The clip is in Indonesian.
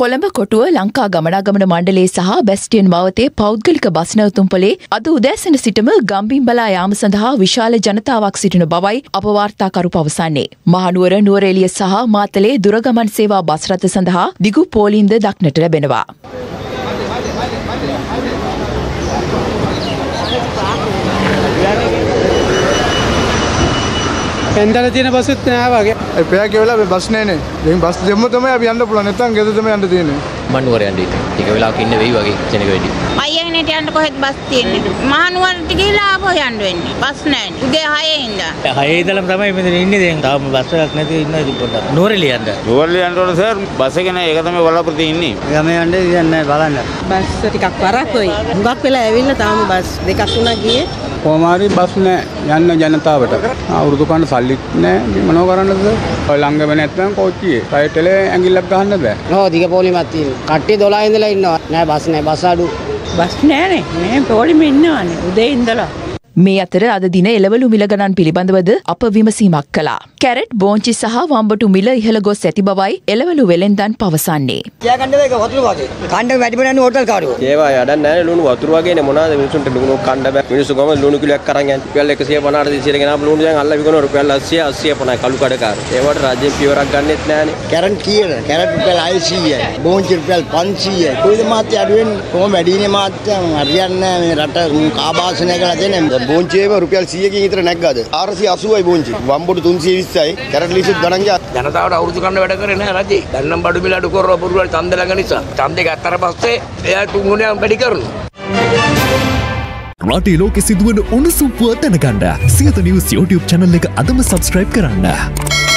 කොළඹ කොටුව ලංකා ගමනාගමන මණ්ඩලයේ සහ බැස්ටියන් මාවතේ පෞද්ගලික බස් නැවතුම්පලේ අද උදෑසන සිටම ගම්බිම් බලා යාම සඳහා විශාල ජනතාවක් සිටින බවයි අප වාර්තාකරු පවසන්නේ. මහනුවර නුවරඑළිය සහ මාතලේ දුරගමන් සේවා බස් රථ සඳහා දිගු පෝලින්ද දක්නට ලැබෙනවා. Entar aja nih basut naya bagai. Pihak kebelah bus nene. Jadi bus jemur tuh mah abis anda pulang itu angkut tuh mah anda tuh ini. Manuver yang di. Jika belah kini bagi bagi jenis bagi. Ayah ini tiada kohit bus ini. Manuver tiga lah apa yang anda ini. Bus nene. Udah haya inda. Haya itu dalam ramai ini deh yang tahu busnya agaknya itu ini dipotong. Nureli anda. Nureli anda orang sir busnya kena ya katanya bala perti ini. Kami anda ini anda bala nih. Bus tiga parah koi. Bukan belah evil tahu bus. Dekat sana gie. Komari busnya jangan tahu betul. Urdu kan sal. Lihatnya menokaran itu, orang gamenya itu yang koci, saya tele angin lebah hanya deh. Oh, tiga poli mati, kati dolai ini lain no, naya bas adu, bas nene, nene poli mana ane, udah indera. මේ අතර අද දින එළවලු මිල ගණන් පිළිබඳවද අප විමසීමක් කළා. කැරට්, බෝංචි සහ වම්බටු මිල ඉහළ ගොස් ඇති බවයි එළවලු වෙළෙන්දන් පවසන්නේ. කෑගන්න එක වතුර වගේ. කණ්ඩ වැඩිම නැන්නේ හෝටල් කාරුවෝ. ඒවා යඩන් නැහැ ලුණු වතුර වගේනේ මොනවාද මිනිසුන්ට ලුණු කණ්ඩ බෑ. මිනිස්සු ගම ලුණු කිලයක් අරන් යන්නේ. රුපියල් 150 200 ගෙනාපු ලුණු දැන් අල්ල විකනවා රුපියල් 800 850 කළු කඩකාරෝ. ඒවට රජෙන් පියවරක් ගන්නෙත් නැහනේ. කැරට් කීයද? කැරට් රුපියල් 600යි. බෝංචි රුපියල් 500යි. කොයිද මාත්‍ය අඩු වෙන්නේ? කොහොම වැඩිනේ මාත්‍ය හරියන්නේ නැහැ මේ රට කාබාසනය කරලා දෙන්නේ. Bonci apa rupiah sih ya kini itu naik gak ada. Arsi asuh aja bonci. Wambu tuh tunsi ini sih. Karena lisut ganang ya. Jangan tahu orang urut kanan berada keren ya nanti. Karena baru bilang dua orang berbual tamde lagi nih sah. Tamde gak terpaksa. Ya tunggunya sampai dikerun. Rati lo kesiduan unsur buatan neganda. Siaran News YouTube channel lega adem subscribe kerana.